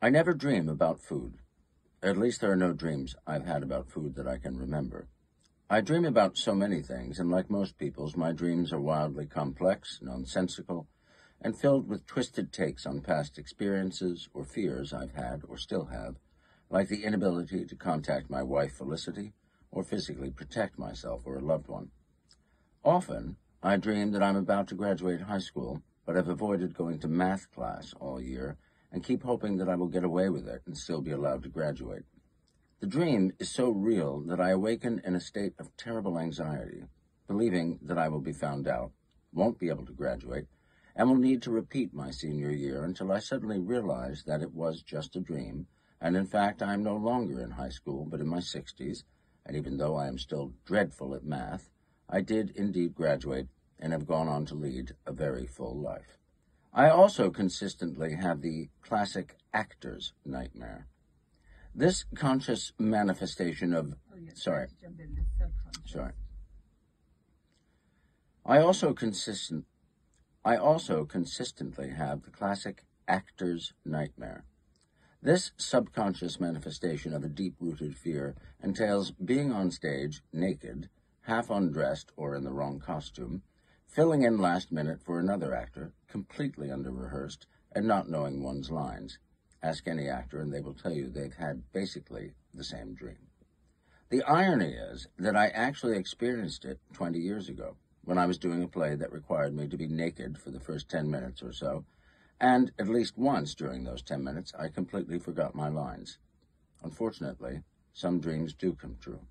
I never dream about food. At least there are no dreams I've had about food that I can remember. I dream about so many things, and like most people's, my dreams are wildly complex, nonsensical, and filled with twisted takes on past experiences or fears I've had or still have, like the inability to contact my wife, Felicity, or physically protect myself or a loved one. Often, I dream that I'm about to graduate high school, but I've avoided going to math class all year and keep hoping that I will get away with it and still be allowed to graduate. The dream is so real that I awaken in a state of terrible anxiety, believing that I will be found out, won't be able to graduate, and will need to repeat my senior year until I suddenly realize that it was just a dream, and in fact I am no longer in high school but in my 60s, and even though I am still dreadful at math, I did indeed graduate and have gone on to lead a very full life. I also consistently have the classic actor's nightmare. This conscious manifestation of... I also consistently have the classic actor's nightmare. This subconscious manifestation of a deep-rooted fear entails being on stage naked, half undressed or in the wrong costume, filling in last minute for another actor, completely under-rehearsed, and not knowing one's lines. Ask any actor and they will tell you they've had basically the same dream. The irony is that I actually experienced it 20 years ago, when I was doing a play that required me to be naked for the first 10 minutes or so, and at least once during those 10 minutes I completely forgot my lines. Unfortunately, some dreams do come true.